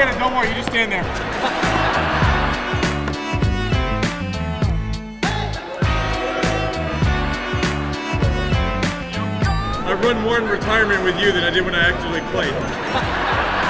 understand it. Don't worry. You just stand there. I run more in retirement with you than I did when I actually played.